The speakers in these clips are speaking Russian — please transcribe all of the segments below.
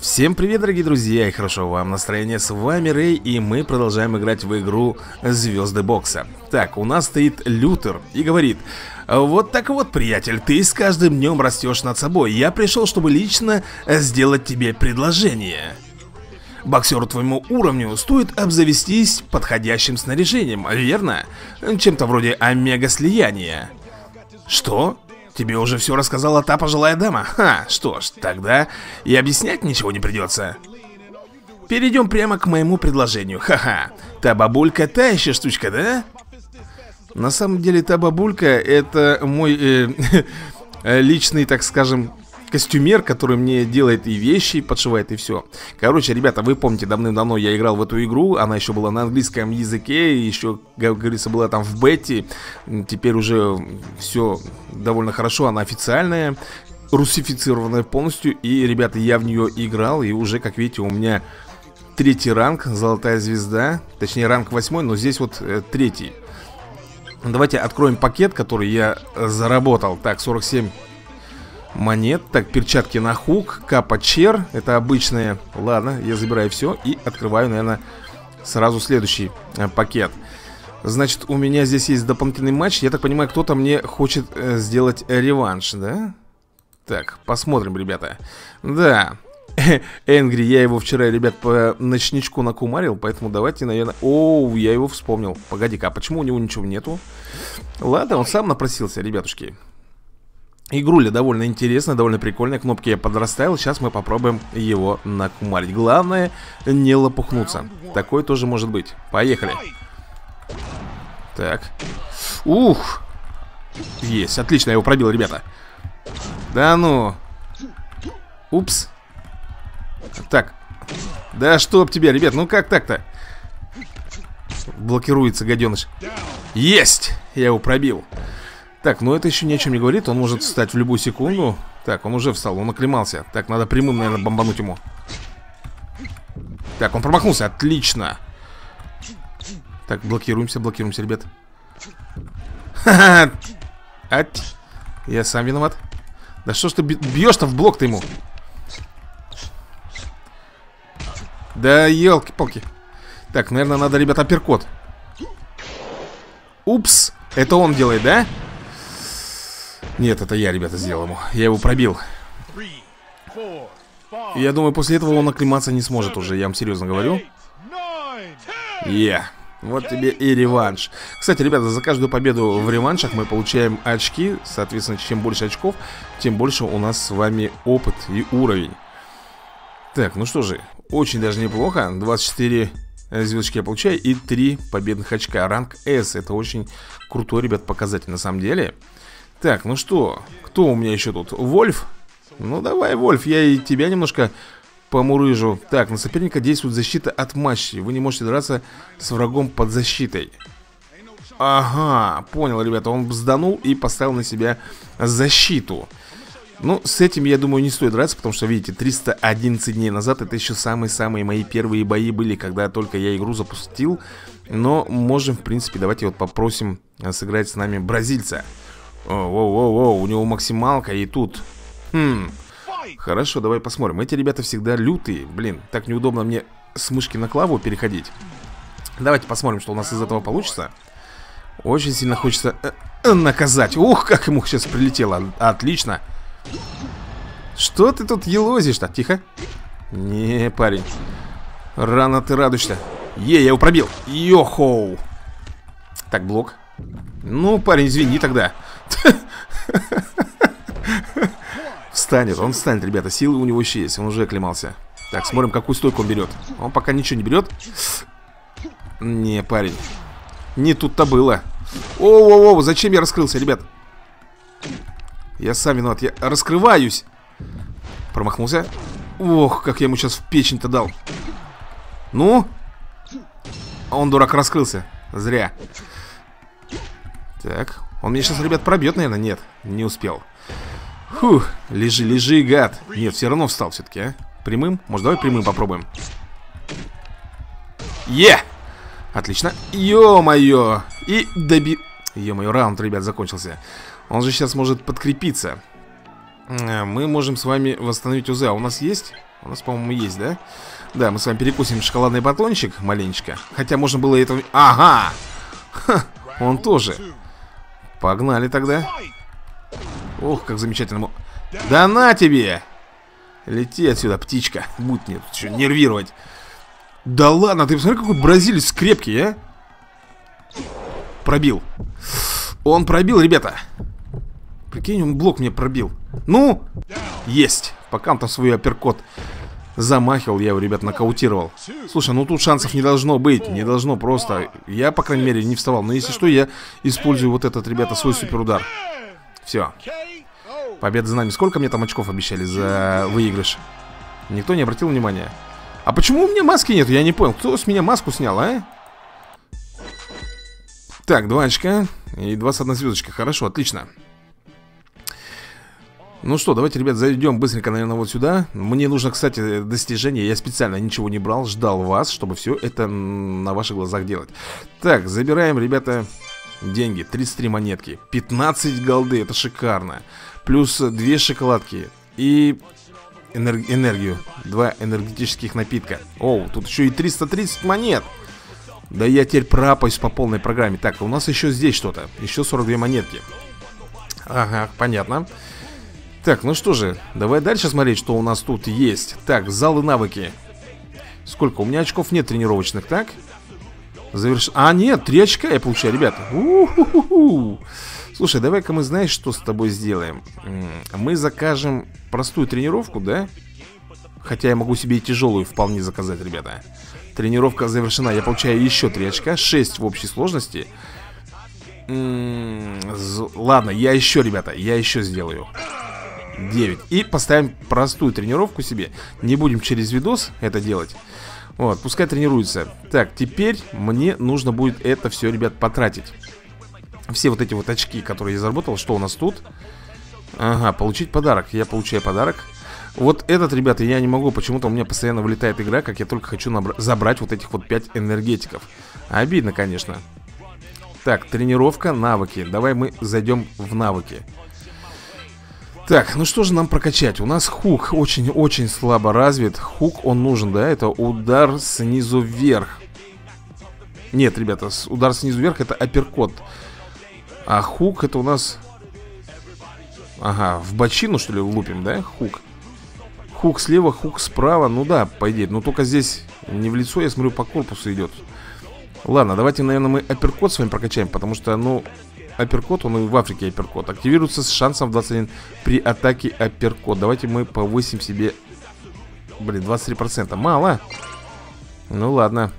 Всем привет, дорогие друзья, и хорошо вам настроение, с вами Рэй, и мы продолжаем играть в игру Звезды Бокса. Так, у нас стоит Лютер и говорит: вот так вот, приятель, ты с каждым днем растешь над собой, я пришел, чтобы лично сделать тебе предложение. Боксеру твоему уровню стоит обзавестись подходящим снаряжением, верно? Чем-то вроде омега-слияния. Что? Тебе уже все рассказала та пожилая дама? Ха, что ж, тогда и объяснять ничего не придется. Перейдем прямо к моему предложению. Ха-ха, та бабулька та еще штучка, да? На самом деле та бабулька это мой личный, так скажем, костюмер, который мне делает и вещи, подшивает и все. Короче, ребята, вы помните, давным-давно я играл в эту игру, она еще была на английском языке, еще, как говорится, была там в бете. Теперь уже все довольно хорошо, она официальная, русифицированная полностью. И, ребята, я в нее играл, и уже, как видите, у меня третий ранг, золотая звезда. Точнее, ранг 8, но здесь вот третий. Давайте откроем пакет, который я заработал. Так, 47 монет. Так, перчатки на хук, капа чер, это обычные. Ладно, я забираю все и открываю, наверное, сразу следующий пакет. Значит, у меня здесь есть дополнительный матч. Я так понимаю, кто-то мне хочет сделать реванш, да? Так, посмотрим, ребята. Да, Энгри, я его вчера, ребят, по ночничку накумарил. Поэтому давайте, наверное... Оу, я его вспомнил. Погоди-ка, а почему у него ничего нету? Ладно, он сам напросился, ребятушки. Игруля довольно интересная, довольно прикольная. Кнопки я подраставил, сейчас мы попробуем его накумарить. Главное, не лопухнуться. Такое тоже может быть. Поехали. Так. Ух! Есть, отлично, я его пробил, ребята. Да ну. Упс. Так. Да чтоб тебя, ребят, ну как так-то? Блокируется, гаденыш. Есть! Я его пробил. Так, ну это еще ни о чем не говорит, он может встать в любую секунду. Так, он уже встал, он оклемался. Так, надо прямым, наверное, бомбануть ему. Так, он промахнулся, отлично. Так, блокируемся, блокируемся, ребят. Ха-ха! Ать! Я сам виноват. Да что ж ты бьешь-то в блок-то ему? Да елки-палки. Так, наверное, надо, ребят, апперкот. Упс! Это он делает, да? Нет, это я, ребята, сделал ему. Я его пробил. Я думаю, после этого он оклематься не сможет уже. Я вам серьезно говорю. Yeah. Вот тебе и реванш. Кстати, ребята, за каждую победу в реваншах мы получаем очки. Соответственно, чем больше очков, тем больше у нас с вами опыт и уровень. Так, ну что же. Очень даже неплохо. 24... звездочки я получаю и 3 победных очка. Ранг S, это очень крутой, ребят, показатель на самом деле. Так, ну что, кто у меня еще тут? Вольф? Ну давай, Вольф, я и тебя немножко помурыжу. Так, на соперника действует защита от матчей. Вы не можете драться с врагом под защитой. Ага, понял, ребята, он сданул и поставил на себя защиту. Ну, с этим, я думаю, не стоит драться, потому что, видите, 311 дней назад это еще самые-самые мои первые бои были, когда только я игру запустил. Но можем, в принципе, давайте вот попросим сыграть с нами бразильца. Воу-воу-воу, у него максималка и тут. Хорошо, давай посмотрим. Эти ребята всегда лютые. Блин, так неудобно мне с мышки на клаву переходить. Давайте посмотрим, что у нас из этого получится. Очень сильно хочется наказать. Ух, как ему сейчас прилетело. Отлично. Что ты тут елозишь-то? Тихо. Не, парень. Рано ты радуешься. Е, я его пробил. Йо-хоу. Так, блок. Ну, парень, извини тогда. Встанет, он встанет, ребята. Силы у него еще есть, он уже оклемался. Так, смотрим, какую стойку он берет. Он пока ничего не берет. Не, парень. Не тут-то было. О-о-о, зачем я раскрылся, ребят? Я сам виноват, я раскрываюсь. Промахнулся. Ох, как я ему сейчас в печень-то дал. Ну? Он, дурак, раскрылся. Зря. Так, он меня сейчас, ребят, пробьет, наверное? Нет, не успел. Фух, лежи, лежи, гад. Нет, все равно встал все-таки, а? Прямым? Может, давай прямым попробуем? Е! Отлично. Ё-моё. И доби... Ё-моё, раунд, ребят, закончился. Он же сейчас может подкрепиться. Мы можем с вами восстановить УЗ. А у нас есть? У нас, по-моему, есть, да? Да, мы с вами перекусим шоколадный батончик маленечко. Хотя можно было это... Ага! Ха, он тоже. Погнали тогда. Ох, как замечательно. Да на тебе! Лети отсюда, птичка. Будь мне тут еще нервировать. Да ладно, ты посмотри, какой бразилец крепкий, а? Пробил. Он пробил, ребята. Прикинь, он блок мне пробил. Ну, есть. Пока он там свой апперкот замахивал, я его, ребят, нокаутировал. Слушай, ну тут шансов не должно быть. Не должно просто. Я, по крайней мере, не вставал. Но если что, я использую вот этот, ребята, свой суперудар. Все. Победа за нами. Сколько мне там очков обещали за выигрыш? Никто не обратил внимания. А почему у меня маски нет? Я не понял. Кто с меня маску снял, а? Так, 2 очка и 21 звездочка. Хорошо, отлично. Ну что, давайте, ребят, зайдем быстренько, наверное, вот сюда. Мне нужно, кстати, достижение. Я специально ничего не брал, ждал вас, чтобы все это на ваших глазах делать. Так, забираем, ребята, деньги. 33 монетки, 15 голды, это шикарно. Плюс 2 шоколадки и энергию. 2 энергетических напитка. Оу, тут еще и 330 монет. Да я теперь пропаюсь по полной программе. Так, у нас еще здесь что-то. Еще 42 монетки. Ага, понятно. Так, ну что же, давай дальше смотреть, что у нас тут есть. Так, залы навыки. Сколько? У меня очков нет тренировочных, так? А, нет, 3 очка я получаю, ребята. У-ху-ху-ху. Слушай, давай-ка мы, знаешь, что с тобой сделаем? Мы закажем простую тренировку, да? Хотя я могу себе и тяжелую вполне заказать, ребята. Тренировка завершена, я получаю еще 3 очка, 6 в общей сложности. Ладно, я еще, ребята, я еще сделаю 9. И поставим простую тренировку себе. Не будем через видос это делать. Вот, пускай тренируется. Так, теперь мне нужно будет это все, ребят, потратить. Все вот эти вот очки, которые я заработал. Что у нас тут? Ага, получить подарок. Я получаю подарок. Вот этот, ребята, я не могу. Почему-то у меня постоянно вылетает игра, как я только хочу забрать вот этих вот 5 энергетиков. Обидно, конечно. Так, тренировка, навыки. Давай мы зайдем в навыки. Так, ну что же нам прокачать? У нас хук очень-очень слабо развит. Хук, он нужен, да? Это удар снизу вверх. Нет, ребята, удар снизу вверх — это апперкот. А хук — это у нас... Ага, в бочину, что ли, лупим, да? Хук. Хук слева, хук справа. Ну да, по идее. Но только здесь не в лицо, я смотрю, по корпусу идет. Ладно, давайте, наверное, мы апперкот с вами прокачаем, потому что, ну... Апперкот, он и в Африке апперкот. Активируется с шансом 21 при атаке апперкот. Давайте мы повысим себе. Блин, 23%. Мало. Ну ладно.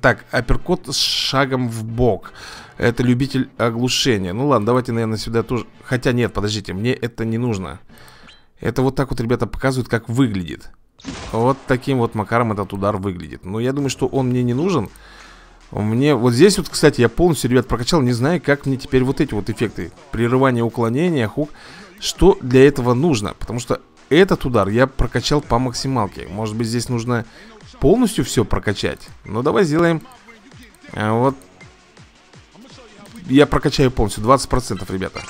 Так, апперкот с шагом в бок. Это любитель оглушения. Ну ладно, давайте, наверное, сюда тоже. Хотя нет, подождите, мне это не нужно. Это вот так вот, ребята, показывают, как выглядит. Вот таким вот макаром этот удар выглядит. Но я думаю, что он мне не нужен. Мне вот здесь вот, кстати, я полностью, ребят, прокачал. Не знаю, как мне теперь вот эти вот эффекты. Прерывание, уклонение, хук. Что для этого нужно? Потому что этот удар я прокачал по максималке. Может быть, здесь нужно полностью все прокачать. Но давай сделаем. Вот. Я прокачаю полностью, 20%, ребята.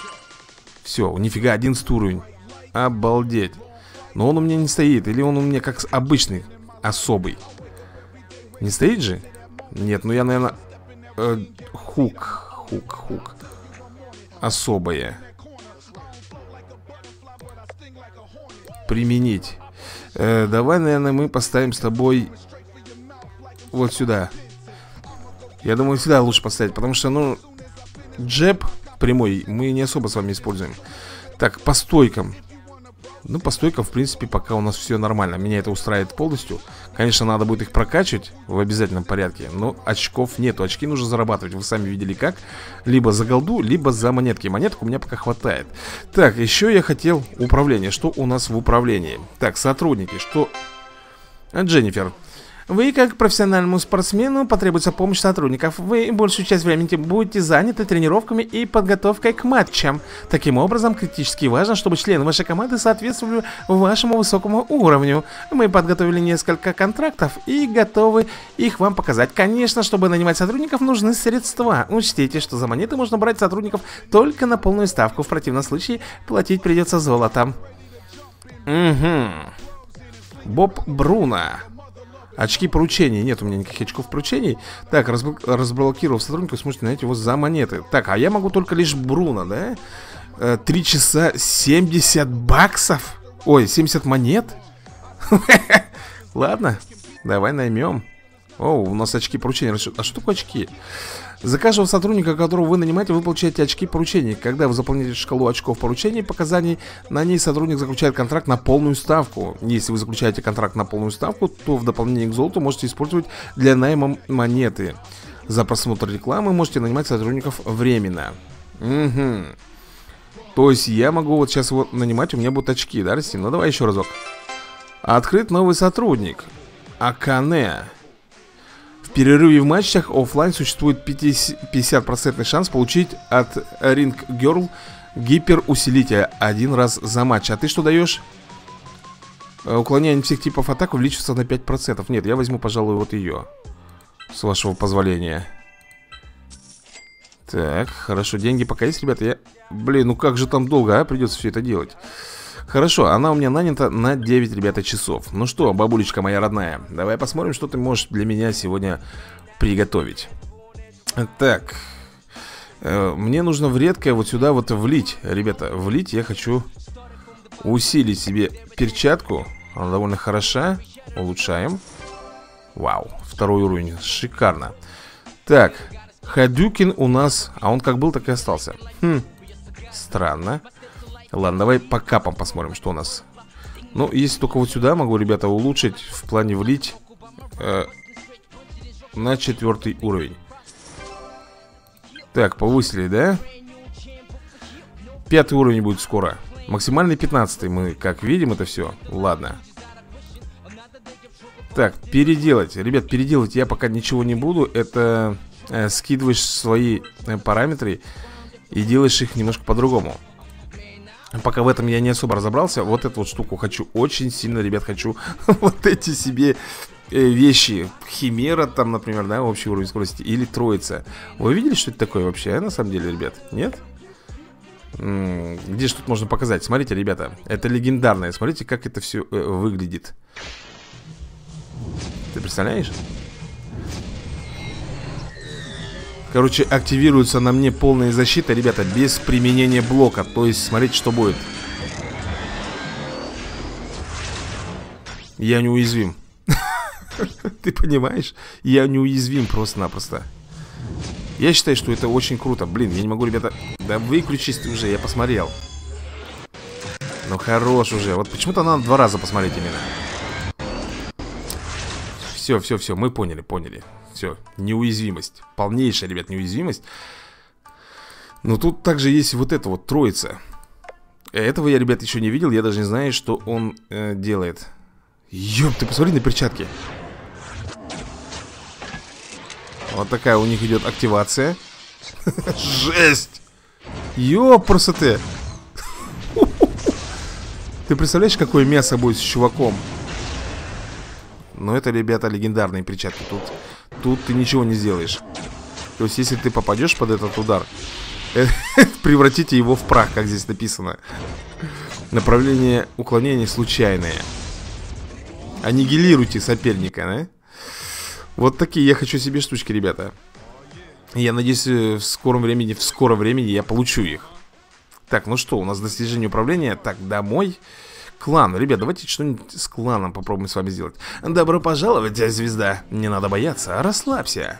Все, нифига, 11 уровень. Обалдеть. Но он у меня не стоит. Или он у меня как обычный, особый. Не стоит же? Нет, ну я, наверное, хук. Особое. Применить. Давай, наверное, мы поставим с тобой вот сюда. Я думаю, сюда лучше поставить, потому что, ну, джеб прямой мы не особо с вами используем. Так, по стойкам. Ну, по стойкам, в принципе, пока у нас все нормально. Меня это устраивает полностью. Конечно, надо будет их прокачивать в обязательном порядке. Но очков нету. Очки нужно зарабатывать. Вы сами видели как. Либо за голду, либо за монетки. Монеток у меня пока хватает. Так, еще я хотел управление. Что у нас в управлении? Так, сотрудники. Что? Дженнифер. Вы, как профессиональному спортсмену, потребуется помощь сотрудников. Вы большую часть времени будете заняты тренировками и подготовкой к матчам. Таким образом, критически важно, чтобы члены вашей команды соответствовали вашему высокому уровню. Мы подготовили несколько контрактов и готовы их вам показать. Конечно, чтобы нанимать сотрудников, нужны средства. Учтите, что за монеты можно брать сотрудников только на полную ставку. В противном случае платить придется золотом. Угу. Боб Бруна. Очки поручений. Нет у меня никаких очков поручений. Так, разблокировав сотрудника, сможете найти его за монеты. Так, а я могу только лишь Бруна, да? 3 часа 70 баксов? Ой, 70 монет? Ладно, давай наймем. О, у нас очки поручения. А что такое очки? За каждого сотрудника, которого вы нанимаете, вы получаете очки поручений. Когда вы заполняете шкалу очков поручений и показаний, на ней сотрудник заключает контракт на полную ставку. Если вы заключаете контракт на полную ставку, то в дополнение к золоту можете использовать для найма монеты. За просмотр рекламы можете нанимать сотрудников временно. Угу. То есть я могу вот сейчас его нанимать, у меня будут очки, да, Растин? Ну давай еще разок. Открыт новый сотрудник. Акане. В перерыве в матчах офлайн существует 50% шанс получить от Ring Girl гиперусилитель один раз за матч. А ты что даешь? Уклонение всех типов атак увеличится на 5%. Нет, я возьму, пожалуй, вот ее. С вашего позволения. Так, хорошо, деньги пока есть, ребята. Я... Блин, ну как же там долго, а? Придется все это делать. Хорошо, она у меня нанята на 9, ребята, часов. Ну что, бабулечка моя родная, давай посмотрим, что ты можешь для меня сегодня приготовить. Так, мне нужно в редкое вот сюда вот влить. Ребята, влить я хочу усилить себе перчатку. Она довольно хороша. Улучшаем. Вау, второй уровень, шикарно. Так, Hadouken у нас, а он как был, так и остался. Хм, странно. Ладно, давай по капам посмотрим, что у нас. Ну, если только вот сюда могу, ребята, улучшить, в плане влить на 4 уровень. Так, повысили, да? 5 уровень будет скоро. Максимальный 15, мы как видим это все. Ладно. Так, переделать. Ребят, переделать я пока ничего не буду. Это скидываешь свои параметры и делаешь их немножко по-другому. Пока в этом я не особо разобрался. Вот эту вот штуку хочу очень сильно, ребят, хочу. Вот эти себе вещи. Химера там, например, да, общий уровень скорости. Или Троица. Вы видели, что это такое вообще, а, на самом деле, ребят? Нет? Где же тут можно показать? Смотрите, ребята, это легендарное. Смотрите, как это все выглядит. Ты представляешь? Короче, активируется на мне полная защита, ребята, без применения блока. То есть, смотрите, что будет. Я неуязвим. Ты понимаешь? Я неуязвим просто-напросто. Я считаю, что это очень круто. Блин, я не могу, ребята... Да выключись ты уже, я посмотрел. Ну, хорош уже. Вот почему-то надо 2 раза посмотреть именно. Все, все, все, мы поняли, поняли. Все, неуязвимость. Полнейшая, ребят, неуязвимость. Но тут также есть вот эта вот троица. Этого я, ребят, еще не видел. Я даже не знаю, что он делает. Ёп, ты посмотри на перчатки. Вот такая у них идет активация. Жесть! Ёп, просто ты. Ты представляешь, какое мясо будет с чуваком? Но это, ребята, легендарные перчатки. Тут ты ничего не сделаешь. То есть, если ты попадешь под этот удар, превратите его в прах, как здесь написано. Направление уклонения случайное. Аннигилируйте соперника, да? Вот такие я хочу себе штучки, ребята. Я надеюсь, в скором времени я получу их. Так, ну что, у нас достижение управления. Так, домой. Клан, ребят, давайте что-нибудь с кланом попробуем с вами сделать. Добро пожаловать, звезда. Не надо бояться, расслабься.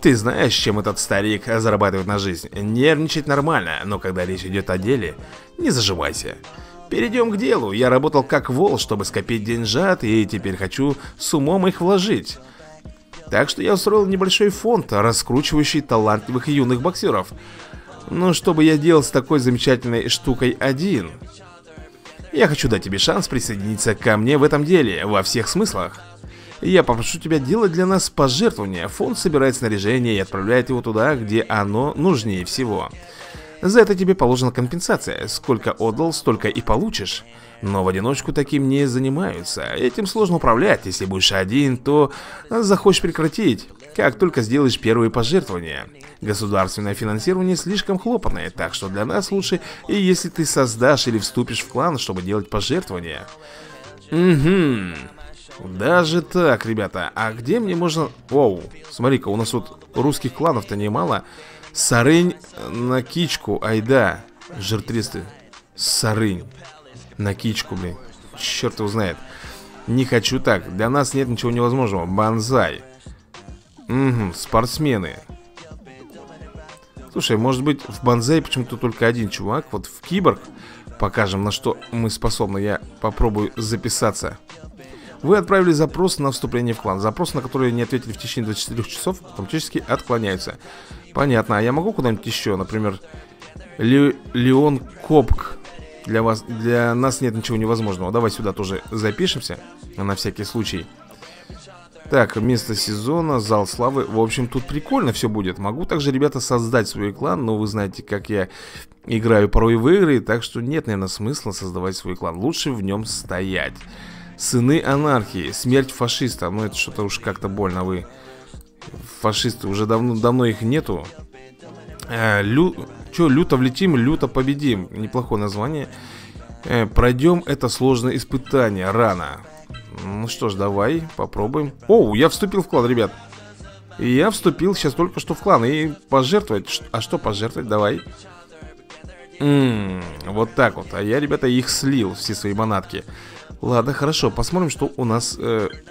Ты знаешь, чем этот старик зарабатывает на жизнь. Нервничать нормально, но когда речь идет о деле, не зажимайся. Перейдем к делу. Я работал как вол, чтобы скопить деньжат, и теперь хочу с умом их вложить. Так что я устроил небольшой фонд, раскручивающий талантливых юных боксеров. Но что бы я делал с такой замечательной штукой один? Я хочу дать тебе шанс присоединиться ко мне в этом деле, во всех смыслах. Я попрошу тебя делать для нас пожертвования. Фонд собирает снаряжение и отправляет его туда, где оно нужнее всего. За это тебе положена компенсация. Сколько отдал, столько и получишь. Но в одиночку таким не занимаются. Этим сложно управлять. Если будешь один, то захочешь прекратить, как только сделаешь первые пожертвования. Государственное финансирование слишком хлопотное, так что для нас лучше, и если ты создашь или вступишь в клан, чтобы делать пожертвования. Угу. Даже так, ребята. А где мне можно... Оу, смотри-ка, у нас вот русских кланов-то немало. Сарынь на кичку, айда. Жертвисты. Сарынь на кичку, блин. Черт его знает. Не хочу так. Для нас нет ничего невозможного. Банзай. Угу, спортсмены. Слушай, может быть, в банзай почему-то только один чувак. Вот в киборг покажем, на что мы способны. Я попробую записаться. Вы отправили запрос на вступление в клан. Запрос, на который не ответили в течение 24 часов, автоматически отклоняются. Понятно. А я могу куда-нибудь еще? Например, Леон Копк. Для нас нет ничего невозможного. Давай сюда тоже запишемся. На всякий случай. Так, место сезона, зал славы. В общем, тут прикольно все будет. Могу также, ребята, создать свой клан. Но вы знаете, как я играю порой в игры. Так что нет, наверное, смысла создавать свой клан. Лучше в нем стоять. Сыны анархии, смерть фашиста. Ну, это что-то уж как-то больно, вы. Фашисты, уже давно их нету. Люто влетим, люто победим. Неплохое название. Пройдем это сложное испытание. Рано. Ну что ж, давай попробуем. Оу, я вступил в клан, ребят. Я вступил сейчас только что в клан. И пожертвовать, а что пожертвовать, давай. Вот так вот. А я, ребята, их слил, все свои манатки. Ладно, хорошо, посмотрим, что у нас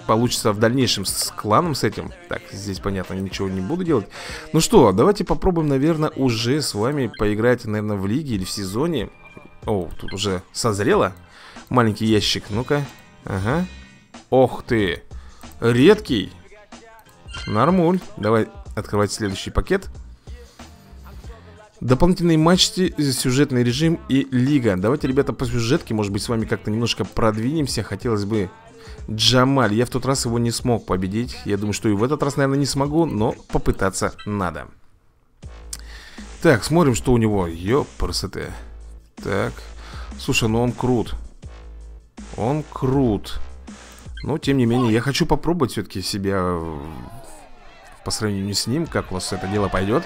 получится в дальнейшем с кланом, с этим. Так, здесь, понятно, ничего не буду делать. Ну что, давайте попробуем, наверное, уже с вами поиграть, наверное, в лиге или в сезоне. О, тут уже созрело. Маленький ящик, ну-ка. Ага. Ох ты, редкий. Нормуль. Давай открывать следующий пакет. Дополнительные матчи, сюжетный режим и лига. Давайте, ребята, по сюжетке, может быть, с вами как-то немножко продвинемся. Хотелось бы... Джамаль. Я в тот раз его не смог победить. Я думаю, что и в этот раз, наверное, не смогу, но попытаться надо. Так, смотрим, что у него. Ёпрсоте. Так. Слушай, ну он крут. Он крут. Но, тем не менее, я хочу попробовать все-таки себя по сравнению с ним. Как у вас это дело пойдет?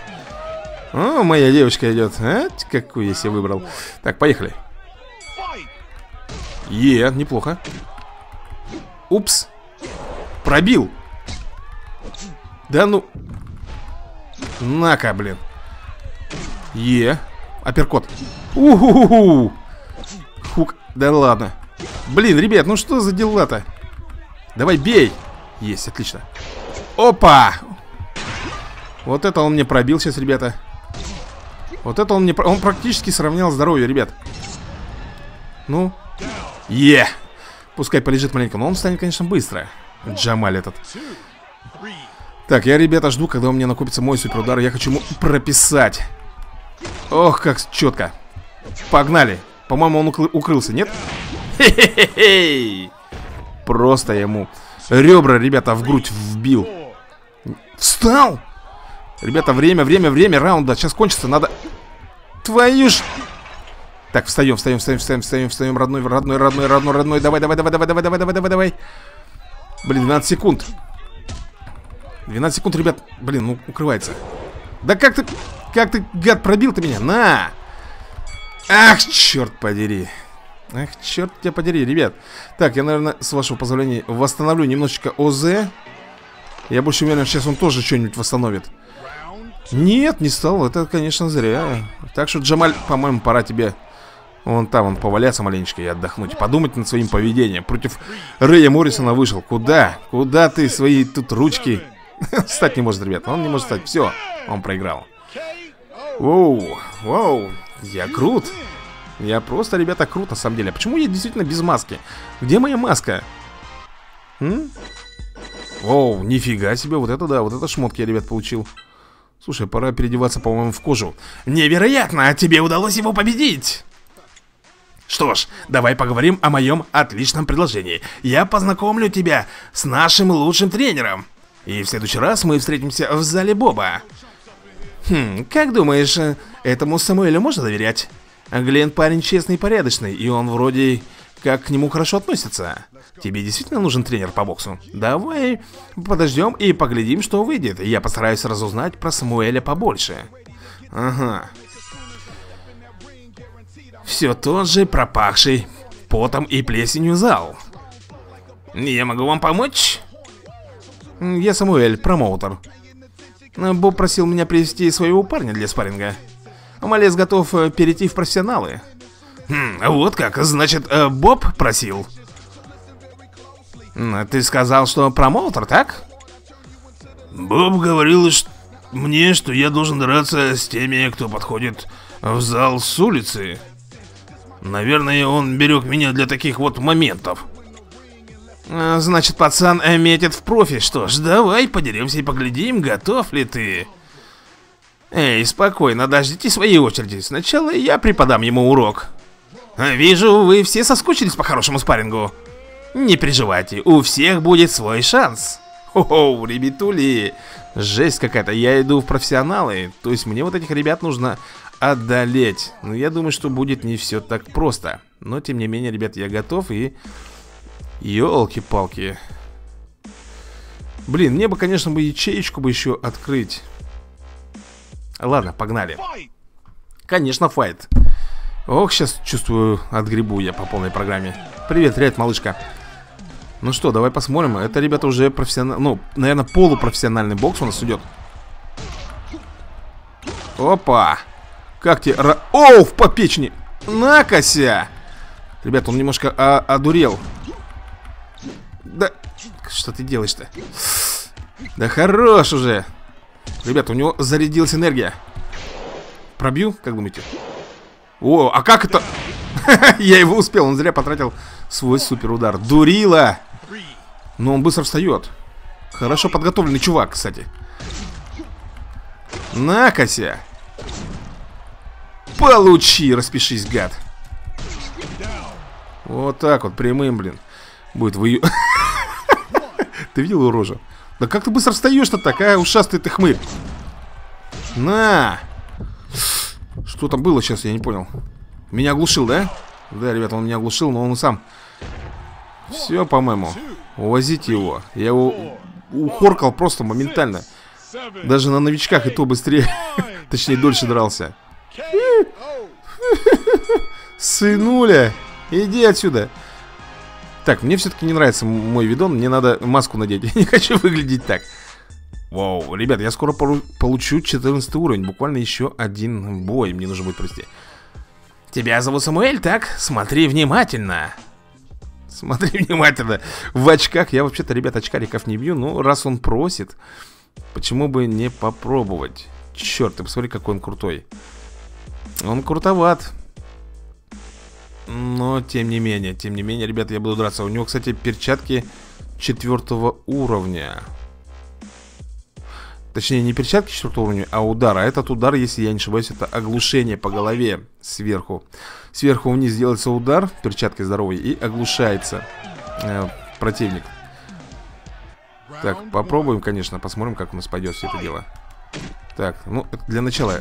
О, моя девочка идет. А? Какую я себе выбрал. Так, поехали. Е, неплохо. Упс. Пробил. Да ну. На-ка, блин. Е. Апперкот. У-ху-ху-ху. Хук. Да ладно. Блин, ребят, ну что за дела-то? Давай, бей. Есть, отлично. Опа. Вот это он мне пробил сейчас, ребята. Вот это он мне... Он практически сравнял здоровье, ребят. Ну. Е! Пускай полежит маленько, но он станет, конечно, быстро. Джамаль этот. Так, я, ребята, жду, когда у меня накопится мой суперудар. Я хочу ему прописать. Ох, как четко. Погнали. По-моему, он укрылся, нет? Хе-хе-хе-хей. Просто ему ребра, ребята, в грудь вбил. Встал! Ребята, время раунда. Сейчас кончится, надо... Твою ж... Так, встаем, родной. Давай. Блин, 12 секунд. 12 секунд, ребят. Блин, ну, укрывается. Да как ты, гад, пробил ты меня? На! Ах, черт подери. Ах, черт тебя подери, ребят. Так, я, наверное, с вашего позволения восстановлю немножечко ОЗ. Я больше уверен, сейчас он тоже что-нибудь восстановит. Нет, не стал, это, конечно, зря. Так что, Джамаль, по-моему, пора тебе вон там, он поваляться маленечко и отдохнуть. Подумать над своим поведением. Против Рэя Моррисона вышел. Куда? Куда ты свои тут ручки? Встать не может, ребята, он не может встать. Все, он проиграл. Воу, я крут. Я просто, ребята, крут на самом деле. Почему я действительно без маски? Где моя маска? Воу, нифига себе, вот это да, вот это шмотки я, ребят, получил. Слушай, пора переодеваться, по-моему, в кожу. Невероятно, а тебе удалось его победить. Что ж, давай поговорим о моем отличном предложении. Я познакомлю тебя с нашим лучшим тренером. И в следующий раз мы встретимся в зале Боба. Хм, как думаешь, этому Самуэлю можно доверять? Гленн парень честный и порядочный, и он вроде как к нему хорошо относится. Тебе действительно нужен тренер по боксу? Давай подождем и поглядим, что выйдет. Я постараюсь разузнать про Самуэля побольше. Ага. Все тот же пропахший потом и плесенью зал. Я могу вам помочь? Я Самуэль, промоутер. Боб просил меня привести своего парня для спарринга. Малец готов перейти в профессионалы. Вот как, значит, Боб просил. Ты сказал, что промоутер, так? Боб говорил мне, что я должен драться с теми, кто подходит в зал с улицы. Наверное, он берег меня для таких вот моментов. Значит, пацан метит в профи. Что ж, давай подеремся и поглядим, готов ли ты. Эй, спокойно, дождите своей очереди. Сначала я преподам ему урок. Вижу, вы все соскучились по хорошему спаррингу. Не переживайте, у всех будет свой шанс. О, ребятули. Жесть какая-то, я иду в профессионалы. То есть мне вот этих ребят нужно одолеть. Но я думаю, что будет не все так просто. Но тем не менее, ребят, я готов и... Ёлки-палки. Блин, мне бы, конечно, ячеечку бы еще открыть. Ладно, погнали. Конечно, файт. Ох, сейчас чувствую, отгребу я по полной программе. Привет, ребят, малышка. Ну что, давай посмотрим. Это, ребята, уже профессиональный, ну, наверное, полупрофессиональный бокс у нас идет. Опа. Как тебе? Оу, в попечни. Накося. Ребят, он немножко одурел. Да, что ты делаешь-то? Да хорош уже. Ребята, у него зарядилась энергия. Пробью, как думаете? О, а как это? Я его успел, он зря потратил свой супер удар. Дурила. Но он быстро встает. Хорошо подготовленный чувак, кстати. Накося. Получи, распишись, гад. Вот так вот, прямым, блин. Будет вы... Ты видел его рожу? Да как ты быстро встаешь-то, такая ушастая ты хмырь. На! Что там было сейчас, я не понял. Меня оглушил, да? Да, ребята, он меня оглушил, но он сам. Все, по-моему. Увозите его. Я его ухоркал просто моментально. Даже на новичках и то быстрее. Точнее, дольше дрался. Сынуля, иди отсюда. Так, мне все-таки не нравится мой видон. Мне надо маску надеть, я не хочу выглядеть так. Вау, ребят, я скоро получу 14 уровень. Буквально еще один бой мне нужно будет провести. Тебя зовут Самуэль, так? Смотри внимательно. Смотри внимательно. В очках, я вообще-то, ребят, очкариков не бью. Но раз он просит, почему бы не попробовать? Черт, ты посмотри, какой он крутой. Он крутоват. Но, тем не менее, ребята, я буду драться. У него, кстати, перчатки 4 уровня. Точнее, не перчатки 4 уровня, а удар. А этот удар, если я не ошибаюсь, это оглушение по голове сверху. Сверху вниз делается удар перчаткой здоровой и оглушается противник. Так, попробуем, конечно, посмотрим, как у нас пойдет все это дело. Так, ну, это для начала.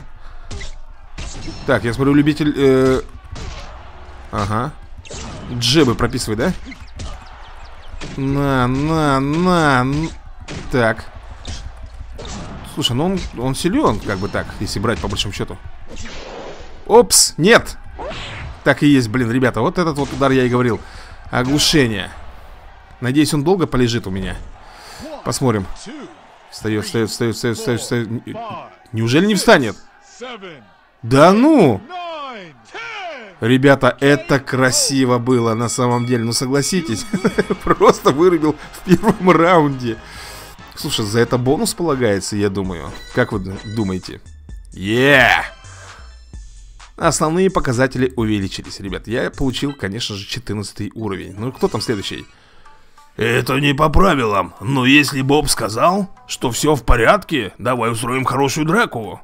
Так, я смотрю, любитель... Ага. Джебы прописывай, да? На. Так. Слушай, ну он силен, как бы так, если брать по большому счету. Опс, нет! Так и есть, блин, ребята. Вот этот вот удар я и говорил. Оглушение. Надеюсь, он долго полежит у меня. Посмотрим. Встает, встает, встает, встает, встает, встает. Неужели не встанет? Да ну! Ребята, это красиво было на самом деле, ну согласитесь. Просто вырубил в первом раунде. Слушай, за это бонус полагается, я думаю. Как вы думаете? Yeah! Основные показатели увеличились, ребят. Я получил, конечно же, 14 уровень. Ну, кто там следующий? Это не по правилам, но если Боб сказал, что все в порядке, давай устроим хорошую драку.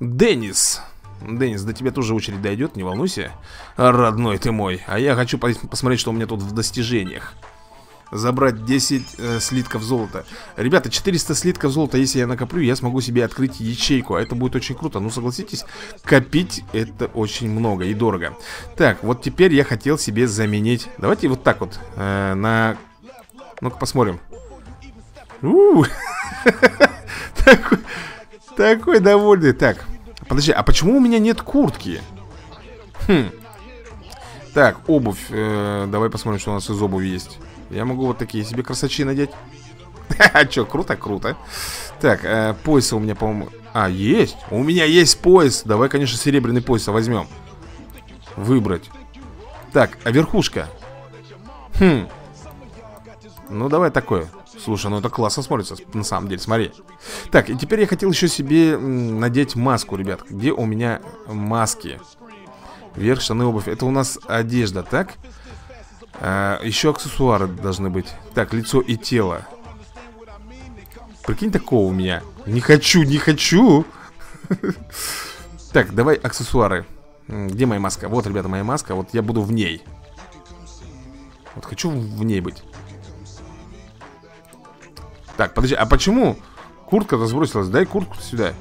Деннис. Деннис, до тебя тоже очередь дойдет, не волнуйся. Родной ты мой. А я хочу посмотреть, что у меня тут в достижениях. Забрать 10 слитков золота. Ребята, 400 слитков золота, если я накоплю, я смогу себе открыть ячейку. А это будет очень круто, ну согласитесь. Копить это очень много и дорого. Так, вот теперь я хотел себе заменить. Давайте вот так вот на... Ну-ка посмотрим. Такой довольный. Так. Подожди, а почему у меня нет куртки? Так, обувь. Давай посмотрим, что у нас из обуви есть. Я могу вот такие себе красачи надеть. А чё, круто, круто. Так, пояс у меня, по-моему... А, есть! У меня есть пояс! Давай, конечно, серебряный пояс возьмем. Выбрать. Так, а верхушка? Хм. Ну, давай такое. Слушай, ну это классно смотрится, на самом деле, смотри. Так, и теперь я хотел еще себе надеть маску, ребят. Где у меня маски? Верх, штаны, обувь. Это у нас одежда, так? А, еще аксессуары должны быть. Так, лицо и тело. Прикинь, такого у меня. Не хочу, не хочу. Так, давай аксессуары. Где моя маска? Вот, ребята, моя маска. Вот я буду в ней. Вот хочу в ней быть. Так, подожди, а почему куртка-то сбросилась? Дай куртку сюда.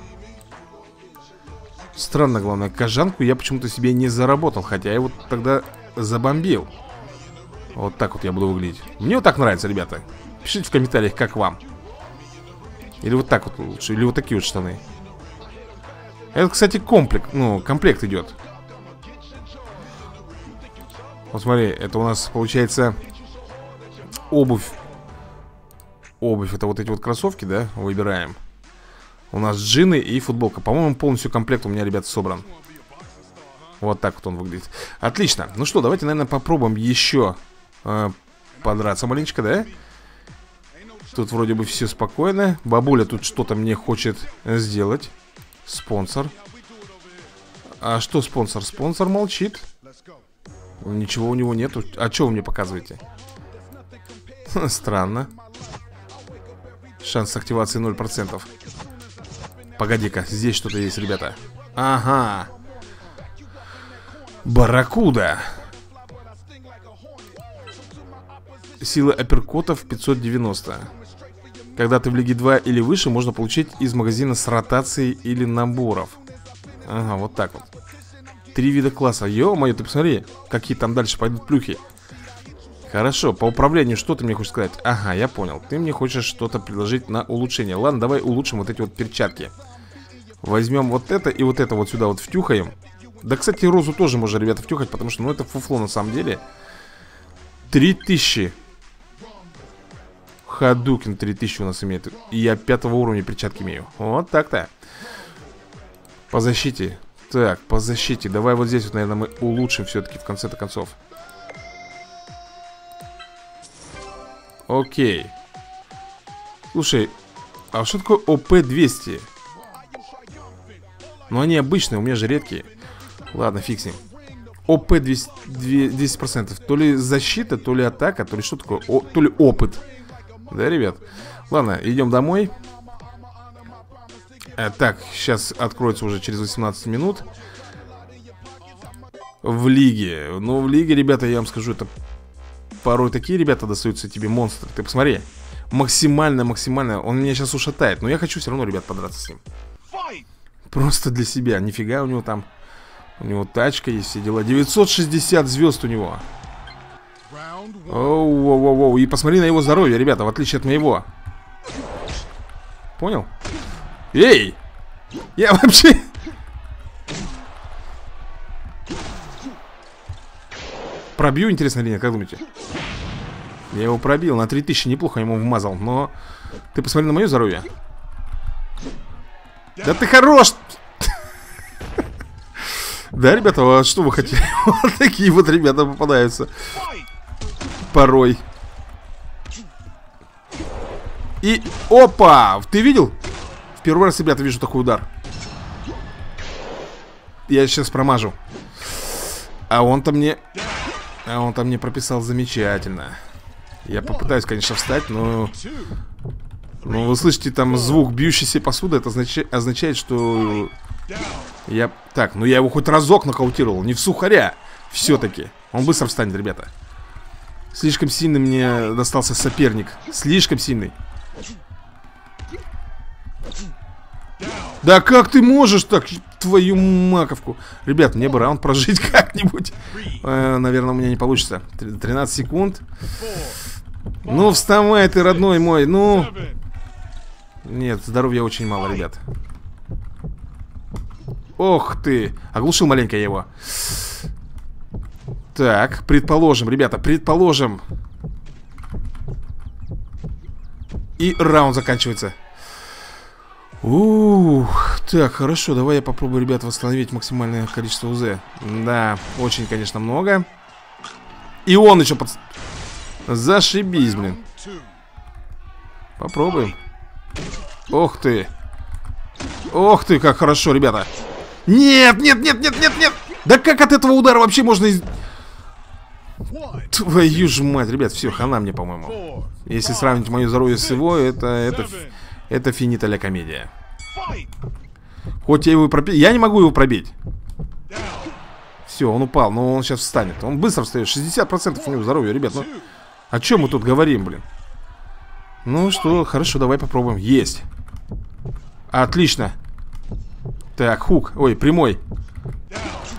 Странно, главное, кожанку я почему-то себе не заработал. Хотя я вот тогда забомбил. Вот так вот я буду выглядеть. Мне вот так нравится, ребята. Пишите в комментариях, как вам. Или вот так вот лучше, или вот такие вот штаны. Это, кстати, комплект, ну, комплект идет. Вот смотри, это у нас, получается, обувь. Обувь, это вот эти вот кроссовки, да, выбираем. У нас джины и футболка. По-моему, полностью комплект у меня, ребят, собран. Вот так вот он выглядит. Отлично, ну что, давайте, наверное, попробуем еще подраться маленечко, да? Тут вроде бы все спокойно. Бабуля тут что-то мне хочет сделать. Спонсор. А что спонсор? Спонсор молчит. Ничего у него нету. А что вы мне показываете? Странно. Шанс активации 0%. Погоди-ка, здесь что-то есть, ребята. Ага. Барракуда. Сила апперкотов 590. Когда ты в Лиге 2 или выше, можно получить из магазина с ротацией или наборов. Ага, вот так вот. 3 вида класса. Ё-моё, ты посмотри, какие там дальше пойдут плюхи. Хорошо, по управлению что ты мне хочешь сказать? Ага, я понял. Ты мне хочешь что-то предложить на улучшение. Ладно, давай улучшим вот эти вот перчатки. Возьмем вот это и вот это вот сюда вот втюхаем. Да, кстати, розу тоже можно, ребята, втюхать, потому что, ну, это фуфло на самом деле. 3000. Hadouken 3000 у нас имеет. И я 5-го уровня перчатки имею. Вот так-то. По защите. Так, по защите. Давай вот здесь вот, наверное, мы улучшим все-таки в конце-то концов. Окей. Слушай, а что такое ОП-200? Ну они обычные, у меня же редкие. Ладно, фиксим. ОП-200, 200%. То ли защита, то ли атака, то ли что такое, то ли опыт. Да, ребят? Ладно, идем домой. Так, сейчас откроется уже через 18 минут. В лиге. Ну, в лиге, ребята, я вам скажу, это... Порой такие ребята достаются тебе монстры. Ты посмотри. Максимально. Он меня сейчас ушатает. Но я хочу все равно, ребят, подраться с ним. Просто для себя. Нифига у него там. У него тачка есть, все дела. 960 звезд у него. Оу. И посмотри на его здоровье, ребята, в отличие от моего. Понял? Эй! Я вообще... Пробью, интересно или нет, как думаете? Я его пробил, на 3000 неплохо ему вмазал, но... Ты посмотри на мое здоровье. Да ты хорош! Да, ребята, что вы хотели? Вот такие вот ребята попадаются. Порой. И... Опа! Ты видел? В первый раз, ребята, вижу такой удар. Я сейчас промажу. А он-то мне... А он там мне прописал замечательно. Я попытаюсь, конечно, встать, но... Ну, вы слышите там звук бьющейся посуды. Это означает, что... Я... Так, ну я его хоть разок нокаутировал. Не в сухаря. Все-таки. Он быстро встанет, ребята. Слишком сильный мне достался соперник. Слишком сильный. Да как ты можешь так... Твою маковку. Ребят, мне бы раунд прожить как-нибудь. Наверное, у меня не получится. 13 секунд. Ну, вставай ты, родной мой. Ну. Нет, здоровья очень мало, ребят. Ох ты. Оглушил маленько его. Так, предположим, ребята, предположим. И раунд заканчивается. Ух, так, хорошо, давай я попробую, ребят, восстановить максимальное количество УЗ. Да, очень, конечно, много. И он еще под... Зашибись, блин. Попробуем. Ох ты. Ох ты, как хорошо, ребята. Нет, нет, нет, нет, нет, нет. Да как от этого удара вообще можно... Твою же мать, ребят, все, хана мне, по-моему. Если сравнить мое здоровье с его, это финита ля комедия. Хоть я его и пробил. Я не могу его пробить. Все, он упал, но он сейчас встанет. Он быстро встает, 60% у него здоровья, ребят. Ну, о чем мы тут говорим, блин? Ну что, хорошо, давай попробуем. Есть. Отлично. Так, хук, ой, прямой.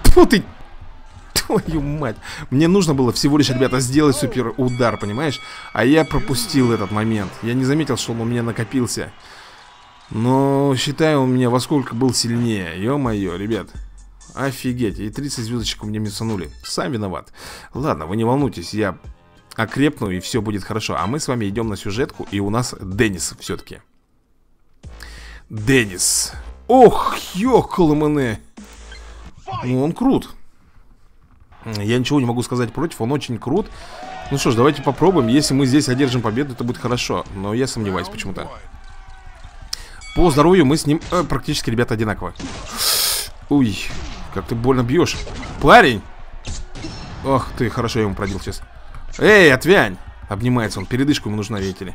Тьфу ты. Твою мать. Мне нужно было всего лишь, ребята, сделать супер удар, понимаешь? А я пропустил этот момент. Я не заметил, что он у меня накопился. Но, считаю, у меня во сколько был сильнее. Ё-моё, ребят. Офигеть. И 30 звездочек у меня мисанули. Сам виноват. Ладно, вы не волнуйтесь, я окрепну и все будет хорошо. А мы с вами идем на сюжетку. И у нас Деннис все-таки. Деннис. Ох, ёкаламане. Ну, он крут. Я ничего не могу сказать против, он очень крут. Ну что ж, давайте попробуем. Если мы здесь одержим победу, это будет хорошо. Но я сомневаюсь почему-то. По здоровью мы с ним практически, ребята, одинаково. Уй, как ты больно бьешь, парень. Ох ты, хорошо я ему продел сейчас. Эй, отвянь. Обнимается он, передышку ему нужна, видите ли.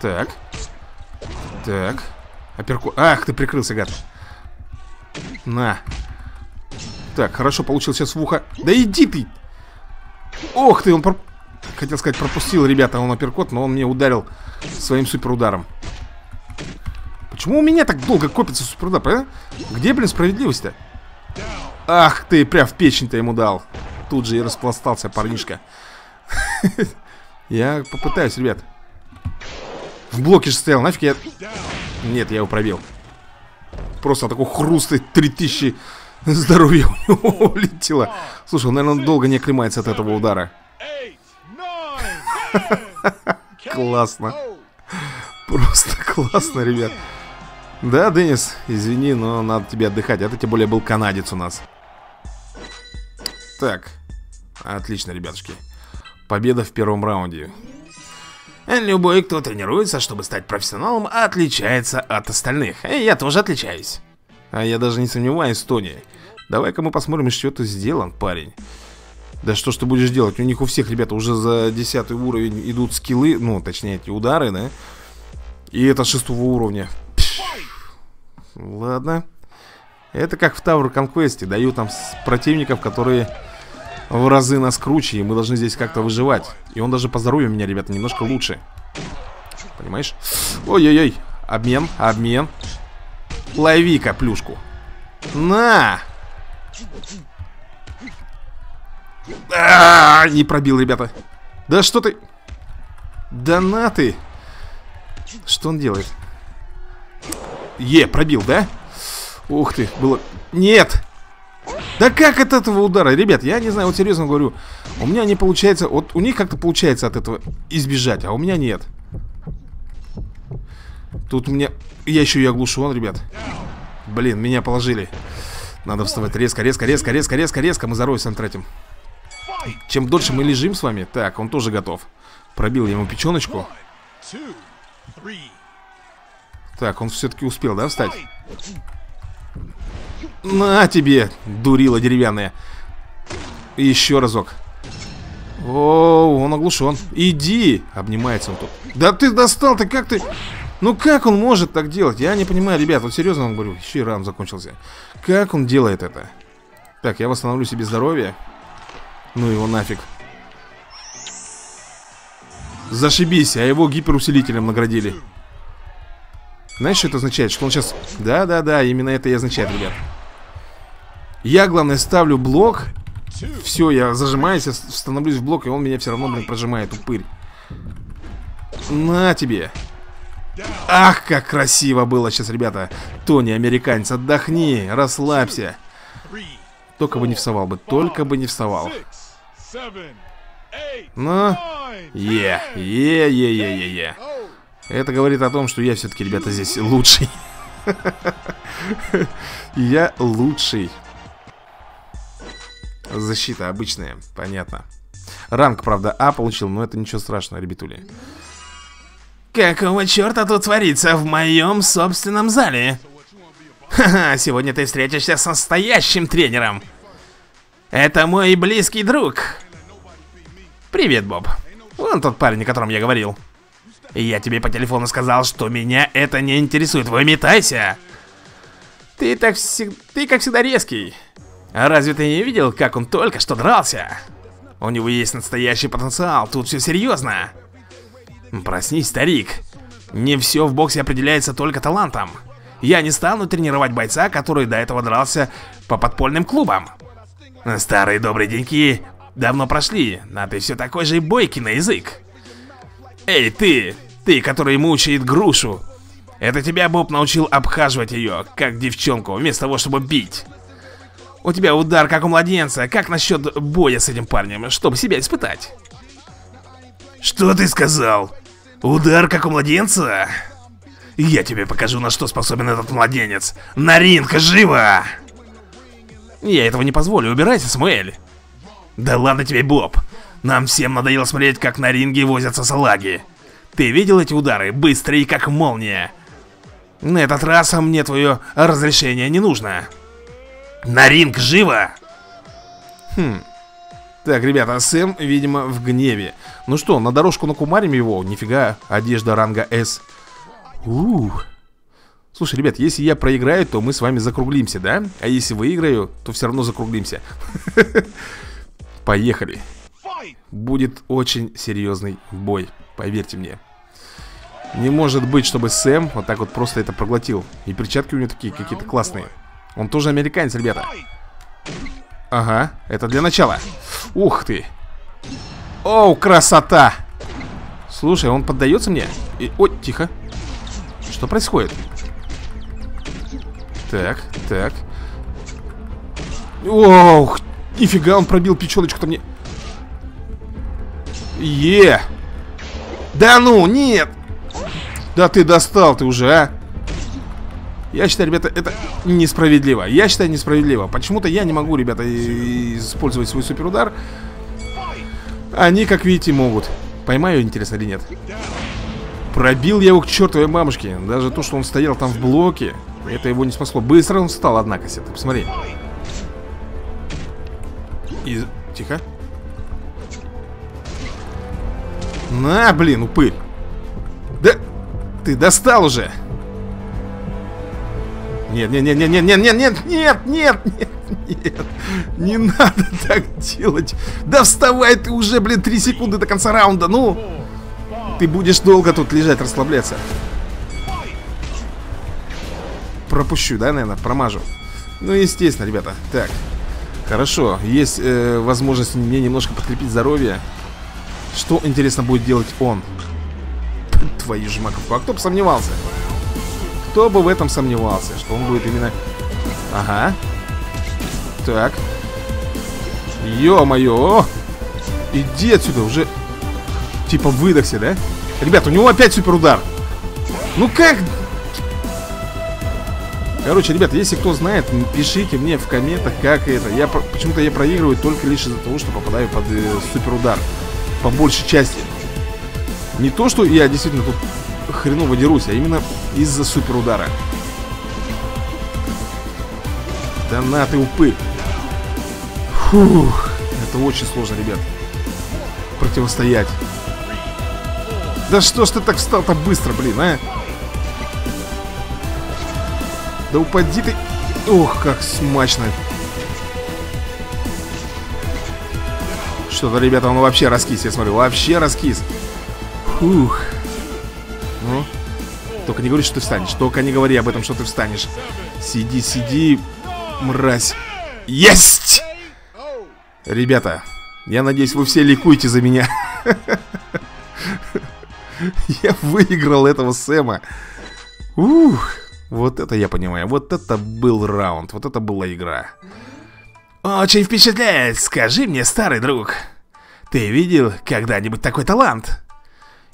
Так. Так. Аперку... Ах, ты прикрылся, гад. На. Так, хорошо, получил сейчас в ухо. Да иди ты! Ох ты, он хотел сказать, пропустил, ребята, он апперкот, но он мне ударил своим суперударом. Почему у меня так долго копится суперудар, правда? Где, блин, справедливость-то? Ах ты, прям в печень-то ему дал. Тут же и распластался парнишка. Я попытаюсь, ребят. В блоке же стоял, нафиг я... Нет, я его пробил. Просто такой хруст и 3000... Здоровье у него улетело. Слушай, он, наверное, долго не оклемается от этого удара. Классно. Просто классно, ребят. Да, Деннис, извини, но надо тебе отдыхать. Это тем более был канадец у нас. Так. Отлично, ребятушки. Победа в первом раунде. Любой, кто тренируется, чтобы стать профессионалом, отличается от остальных. И я тоже отличаюсь. А я даже не сомневаюсь, Тони. Давай-ка мы посмотрим, что ты сделан, парень. Да что ж ты будешь делать? У них у всех, ребята, уже за 10 уровень идут скиллы. Ну, точнее, эти удары, да? И это 6 уровня. Пфф. Ладно. Это как в Tower Conquest. Дают нам противников, которые в разы нас круче. И мы должны здесь как-то выживать. И он даже по здоровью меня, ребята, немножко лучше. Понимаешь? Ой-ой-ой. Обмен, обмен. Лови-ка плюшку. На! А-а-а, не пробил, ребята. Да что ты? Да на ты. Что он делает? Е, пробил, да? Ух ты, было... Нет! Да как от этого удара? Ребят, я не знаю, вот серьезно говорю. У меня не получается... Вот у них как-то получается от этого избежать, а у меня нет. Тут мне... Я еще и оглушен, ребят. Блин, меня положили. Надо вставать резко, резко, резко, резко, резко, резко. Мы здоровье сам тратим. Чем дольше мы лежим с вами... Так, он тоже готов. Пробил я ему печеночку. Так, он все-таки успел, да, встать? На тебе, дурила деревянная. Еще разок. О, он оглушен. Иди! Обнимается он тут. Да ты достал, ты как ты... Ну как он может так делать? Я не понимаю, ребят, вот серьезно вам говорю. Еще и раунд закончился. Как он делает это? Так, я восстановлю себе здоровье. Ну его нафиг. Зашибись, а его гиперусилителем наградили. Знаешь, что это означает? Что он сейчас... Да-да-да, именно это и означает, ребят. Я, главное, ставлю блок. Все, я зажимаюсь, я становлюсь в блок. И он меня все равно, блин, прожимает, упырь. На тебе. Ах, как красиво было сейчас, ребята. Тони, американец, отдохни, расслабься. Только бы не вставал бы, только бы не вставал. Ну, е, е, е, е, е. Это говорит о том, что я все-таки, ребята, здесь лучший. Я лучший. Защита обычная, понятно. Ранг, правда, А получил, но это ничего страшного, ребятули. Какого черта тут творится в моем собственном зале? Ха-ха, сегодня ты встретишься с настоящим тренером. Это мой близкий друг. Привет, Боб. Вон тот парень, о котором я говорил. Я тебе по телефону сказал, что меня это не интересует. Выметайся. Ты как всегда резкий. А разве ты не видел, как он только что дрался? У него есть настоящий потенциал, тут все серьезно. Проснись, старик. Не все в боксе определяется только талантом. Я не стану тренировать бойца, который до этого дрался по подпольным клубам. Старые добрые деньки давно прошли, а ты все такой же бойкий на язык. Эй, ты, который мучает грушу. Это тебя Боб научил обхаживать ее, как девчонку, вместо того, чтобы бить. У тебя удар, как у младенца. Как насчет боя с этим парнем, чтобы себя испытать? Что ты сказал? Удар, как у младенца? Я тебе покажу, на что способен этот младенец. На ринг, живо! Я этого не позволю, убирайся, Самуэль. Да ладно тебе, Боб. Нам всем надоело смотреть, как на ринге возятся салаги. Ты видел эти удары? Быстрые, как молния. На этот раз мне твое разрешение не нужно. На ринг, живо! Хм. Так, ребята, Сэм, видимо, в гневе. Ну что, на дорожку накумарим его? Нифига, одежда ранга С. Слушай, ребят, если я проиграю, то мы с вами закруглимся, да? А если выиграю, то все равно закруглимся. Поехали. Будет очень серьезный бой, поверьте мне. Не может быть, чтобы Сэм вот так вот просто это проглотил. И перчатки у него такие какие-то классные. Он тоже американец, ребята. Ага, это для начала. Ух ты. Оу, красота. Слушай, он поддается мне? И... Ой, тихо. Что происходит? Так, так. Ох, нифига, он пробил печеночку-то мне. Е! Да ну, нет! Да ты достал, ты уже, а! Я считаю, ребята, это несправедливо. Я считаю, несправедливо. Почему-то я не могу, ребята, использовать свой суперудар. Они, как видите, могут. Поймаю, интересно или нет. Пробил я его к чертовой мамушке. Даже то, что он стоял там в блоке, это его не спасло. Быстро он встал, однако, Сет, посмотри. И... Тихо. На, блин, упырь. Да ты достал уже. Нет, нет, нет, нет, нет, нет, нет, нет, нет, нет, нет. Не надо так делать. Да вставай ты уже, блин, 3 секунды до конца раунда, ну. Ты будешь долго тут лежать, расслабляться. Пропущу, да, наверное, промажу. Ну, естественно, ребята. Так, хорошо. Есть возможность мне немножко подкрепить здоровье. Что, интересно, будет делать он? Твою же маковку. А кто бы сомневался? Кто бы в этом сомневался, что он будет именно... Ага. Так. Ё-моё. Иди отсюда, уже... Типа выдохся, да? Ребят, у него опять суперудар. Ну как? Короче, ребят, если кто знает, пишите мне в комментах, как это. Я почему-то я проигрываю только лишь из-за того, что попадаю под суперудар. По большей части. Не то, что я действительно тут хреново дерусь, а именно из-за суперудара. Да на ты, упы. Фух. Это очень сложно, ребят, противостоять. Да что ж ты так встал-то быстро, блин, а? Да упади ты. Ох, как смачно. Что-то, ребята, он вообще раскис, я смотрю. Вообще раскис. Фух. Ну. Только не говори, что ты встанешь. Только не говори об этом, что ты встанешь. Сиди, сиди, мразь. Есть! Ребята, я надеюсь, вы все ликуете за меня. Я выиграл этого Сэма. Ух, вот это я понимаю. Вот это был раунд, вот это была игра. Очень впечатляет, скажи мне, старый друг. Ты видел когда-нибудь такой талант?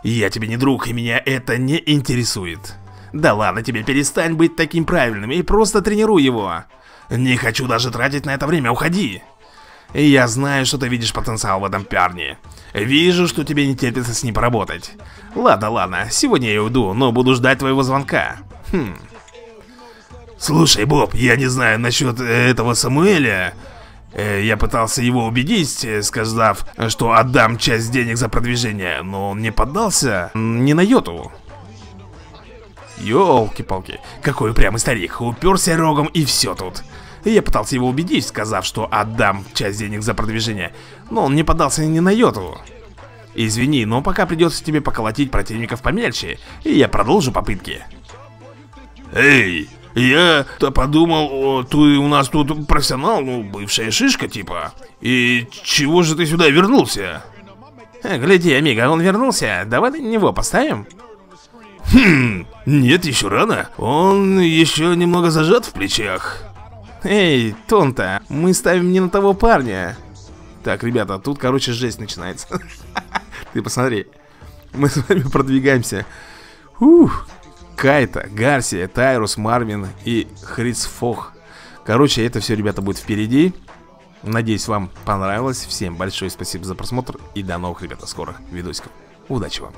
Я тебе не друг, и меня это не интересует. Да ладно тебе, перестань быть таким правильным и просто тренируй его. Не хочу даже тратить на это время, уходи. Я знаю, что ты видишь потенциал в этом парне. Вижу, что тебе не терпится с ним поработать. Ладно, ладно, сегодня я уйду, но буду ждать твоего звонка. Слушай, Боб, я не знаю насчет этого Самуэля. Я пытался его убедить, сказав, что отдам часть денег за продвижение, но он не поддался ни на йоту. Ёлки-палки, какой упрямый старик, уперся рогом и все тут. Я пытался его убедить, сказав, что отдам часть денег за продвижение, но он не поддался ни на йоту. Извини, но пока придется тебе поколотить противников помельче, и я продолжу попытки. Эй! Я-то подумал, ты у нас тут профессионал, ну, бывшая шишка типа. И чего же ты сюда вернулся? Гляди, Амиго, он вернулся, давай на него поставим. Нет, еще рано. Он еще немного зажат в плечах. Эй, Тонта, мы ставим не на того парня. Так, ребята, тут, короче, жесть начинается. Ты посмотри. Мы с вами продвигаемся. Ух. Кайта, Гарсия, Тайрус, Марвин и Хрис Фох. Короче, это все, ребята, будет впереди. Надеюсь, вам понравилось. Всем большое спасибо за просмотр. И до новых, ребята, скорых видосиков. Удачи вам.